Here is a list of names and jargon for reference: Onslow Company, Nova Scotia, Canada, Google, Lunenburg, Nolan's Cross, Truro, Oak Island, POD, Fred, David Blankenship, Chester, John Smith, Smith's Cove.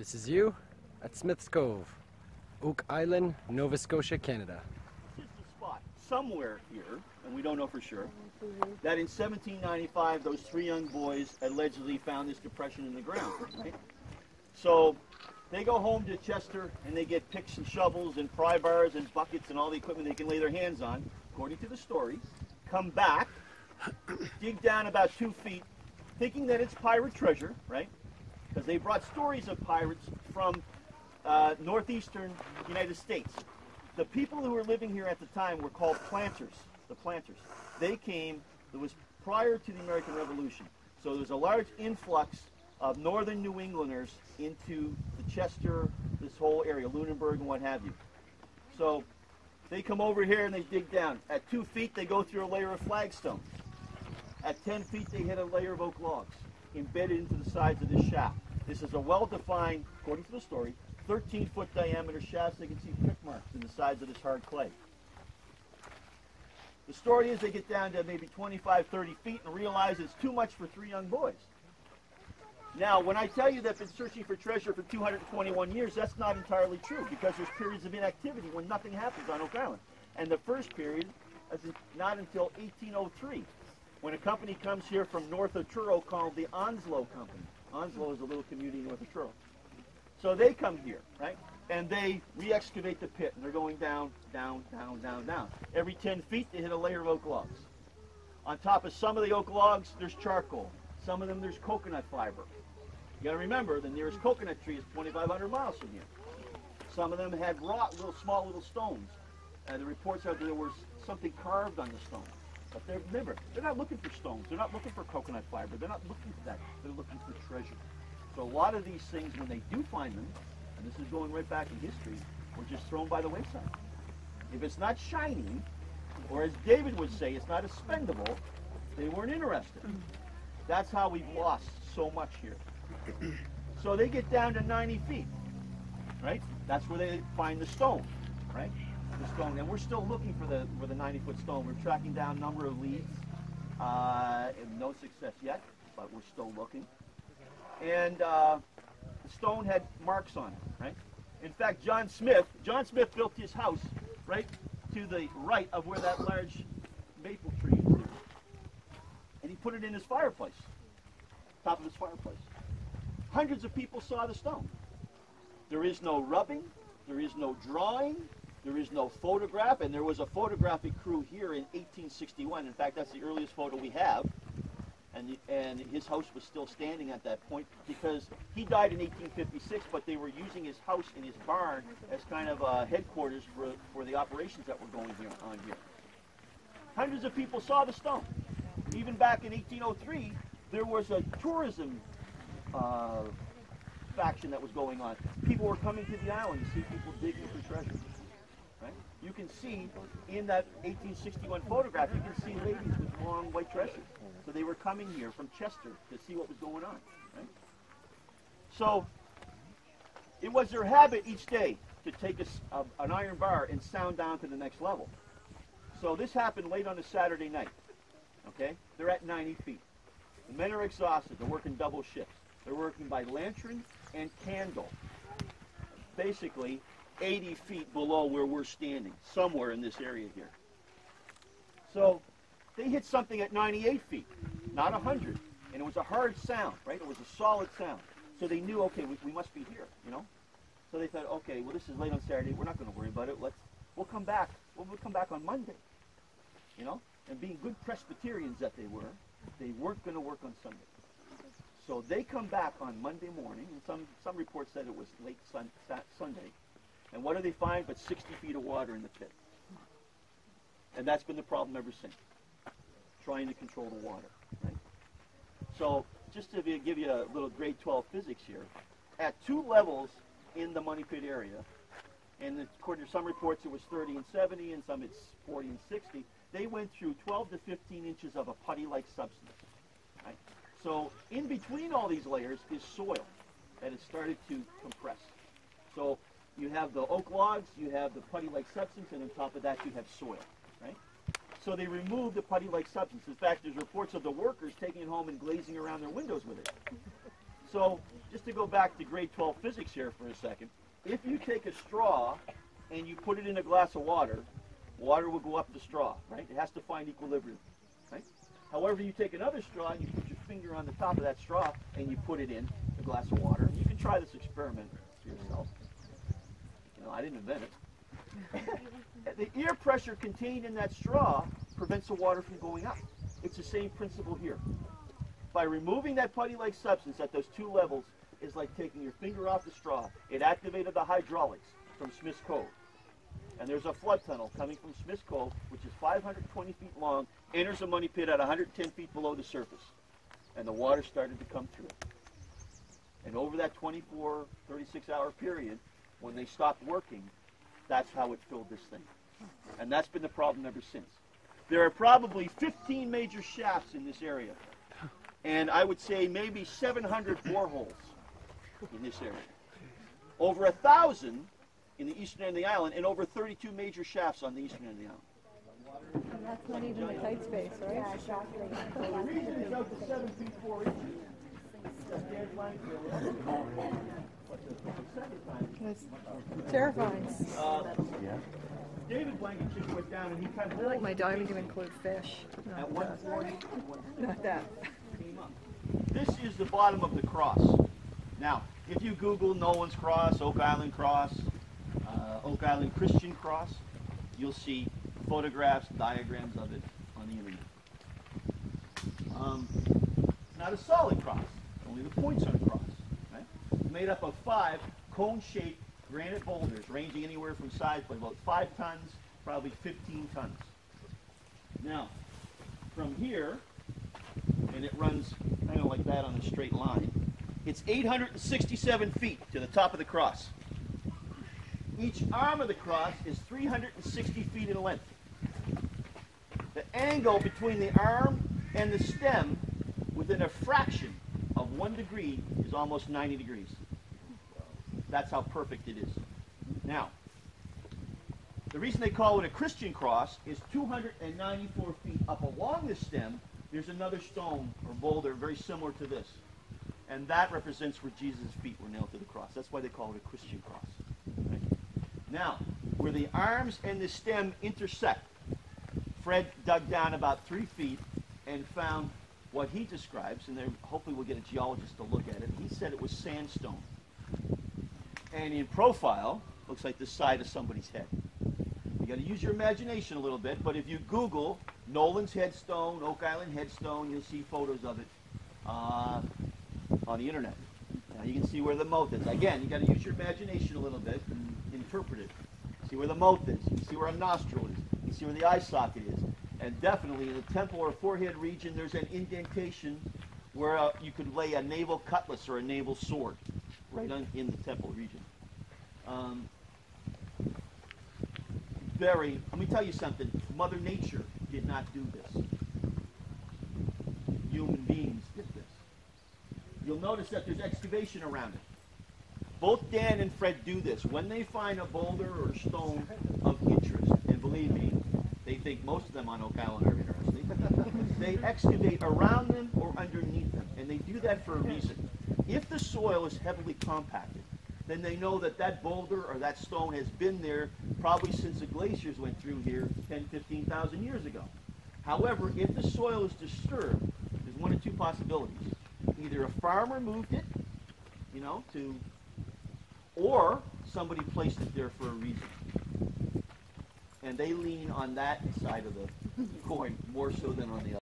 This is you at Smith's Cove, Oak Island, Nova Scotia, Canada. Just a spot somewhere here, and we don't know for sure, that in 1795 those three young boys allegedly found this depression in the ground, right? So they go home to Chester and they get picks and shovels and pry bars and buckets and all the equipment they can lay their hands on, according to the story, come back, dig down about 2 feet, thinking that it's pirate treasure, right? Because they brought stories of pirates from northeastern United States. The people who were living here at the time were called planters, the planters. They came, it was prior to the American Revolution, so there was a large influx of northern New Englanders into the Chester, this whole area, Lunenburg and what have you. So they come over here and they dig down. At 2 feet, they go through a layer of flagstone. At 10 feet, they hit a layer of oak logs embedded into the sides of this shaft. This is a well-defined, according to the story, 13-foot diameter shaft, so they can see prick marks in the sides of this hard clay. The story is they get down to maybe 25, 30 feet and realize it's too much for three young boys. Now, when I tell you they've been searching for treasure for 221 years, that's not entirely true, because there's periods of inactivity when nothing happens on Oak Island. And the first period is not until 1803, when a company comes here from north of Truro called the Onslow Company. Onslow is a little community north of Truro. So they come here, right? And they re-excavate the pit, and they're going down, down, down, down, down. Every 10 feet, they hit a layer of oak logs. On top of some of the oak logs, there's charcoal. Some of them, there's coconut fiber. You gotta remember, the nearest coconut tree is 2,500 miles from here. Some of them had wrought little, small little stones. The reports are that there was something carved on the stone. But they're, remember, they're not looking for stones. They're not looking for coconut fiber. They're not looking for that. They're looking for treasure. So a lot of these things, when they do find them, and this is going right back in history, were just thrown by the wayside. If it's not shining, or as David would say, it's not expendable, they weren't interested. That's how we've lost so much here. So they get down to 90 feet, right? That's where they find the stone, right? The stone, and we're still looking for the 90-foot stone. We're tracking down a number of leads, and no success yet, but we're still looking. And the stone had marks on it, right? In fact, John Smith built his house right to the right of where that large maple tree is, and he put it in his fireplace, top of his fireplace. Hundreds of people saw the stone. There is no rubbing, there is no drawing, there is no photograph, and there was a photographic crew here in 1861. In fact, that's the earliest photo we have, and his house was still standing at that point, because he died in 1856, but they were using his house and his barn as kind of headquarters for the operations that were going on here. Hundreds of people saw the stone. Even back in 1803, there was a tourism faction that was going on. People were coming to the island to see people digging for treasure. Right? You can see in that 1861 photograph, you can see ladies with long white dresses. So they were coming here from Chester to see what was going on. Right? So it was their habit each day to take an iron bar and sound down to the next level. So this happened late on a Saturday night. Okay? They're at 90 feet. The men are exhausted. They're working double shifts. They're working by lantern and candle, basically 80 feet below where we're standing, somewhere in this area here. So they hit something at 98 feet, not 100, and it was a hard sound, right? It was a solid sound. So they knew, okay, we must be here, you know? So they thought, okay, well, this is late on Saturday. We're not going to worry about it. We'll come back. We'll come back on Monday, you know? And being good Presbyterians that they weren't going to work on Sunday. So they come back on Monday morning, and some reports said it was late Sunday. And what do they find but 60 feet of water in the pit? And that's been the problem ever since, trying to control the water. Right? So just to give you a little grade 12 physics here, at two levels in the money pit area, and according to some reports it was 30 and 70, and some it's 40 and 60, they went through 12 to 15 inches of a putty-like substance. Right? So in between all these layers is soil that has started to compress. So you have the oak logs, you have the putty-like substance, and on top of that you have soil, right? So they remove the putty-like substance. In fact, there's reports of the workers taking it home and glazing around their windows with it. So just to go back to grade 12 physics here for a second, if you take a straw and you put it in a glass of water, water will go up the straw, right? It has to find equilibrium, right? However, you take another straw and you put your finger on the top of that straw and you put it in a glass of water. You can try this experiment for yourself. You know, I didn't invent it. The air pressure contained in that straw prevents the water from going up. It's the same principle here. By removing that putty-like substance at those two levels is like taking your finger off the straw. It activated the hydraulics from Smith's Cove. And there's a flood tunnel coming from Smith's Cove, which is 520 feet long, enters a money pit at 110 feet below the surface. And the water started to come through it. And over that 24, 36-hour period, when they stopped working, that's how it filled this thing. And that's been the problem ever since. There are probably 15 major shafts in this area. And I would say maybe 700 boreholes in this area. Over 1,000 in the eastern end of the island, and over 32 major shafts on the eastern end of the island. And that's not even the tight space, right? Yeah, exactly. So the reason it's up to 7 feet 4 inches. That's terrifying. David Blankenship went down and he kind of... I like my diving to include fish. At 140. Not that. This is the bottom of the cross. Now, if you Google Nolan's Cross, Oak Island Christian Cross, you'll see photographs, diagrams of it on the internet. Not a solid cross, only the points on a cross. Right? It's made up of 5 cone-shaped granite boulders ranging anywhere from size from about 5 tons, probably 15 tons. Now, from here, and it runs kind of like that on a straight line, it's 867 feet to the top of the cross. Each arm of the cross is 360 feet in length. The angle between the arm and the stem within a fraction of 1 degree is almost 90 degrees. That's how perfect it is. Now, the reason they call it a Christian cross is 294 feet up along the stem, there's another stone or boulder very similar to this. And that represents where Jesus' feet were nailed to the cross. That's why they call it a Christian cross. Right? Now, where the arms and the stem intersect, Fred dug down about 3 feet and found what he describes, and then hopefully we'll get a geologist to look at it. He said it was sandstone. And in profile, looks like the side of somebody's head. You got to use your imagination a little bit, but if you Google Nolan's headstone, Oak Island headstone, you'll see photos of it on the internet. Now you can see where the moat is. Again, you got to use your imagination a little bit and interpret it. See where the moat is. You can see where a nostril is. You can see where the eye socket is. And definitely in the temple or forehead region, there's an indentation where you could lay a naval cutlass or a naval sword right on, in the temple region. Let me tell you something. Mother Nature did not do this. Human beings did this. You'll notice that there's excavation around it. Both Dan and Fred do this. When they find a boulder or a stone of interest, and believe me, they think most of them on Oak Island are interesting, they excavate around them or underneath them. And they do that for a reason. If the soil is heavily compacted, then they know that that boulder or that stone has been there probably since the glaciers went through here 10, 15,000 years ago. However, if the soil is disturbed, there's one of two possibilities. Either a farmer moved it, you know, or somebody placed it there for a reason. And they lean on that side of the coin more so than on the other.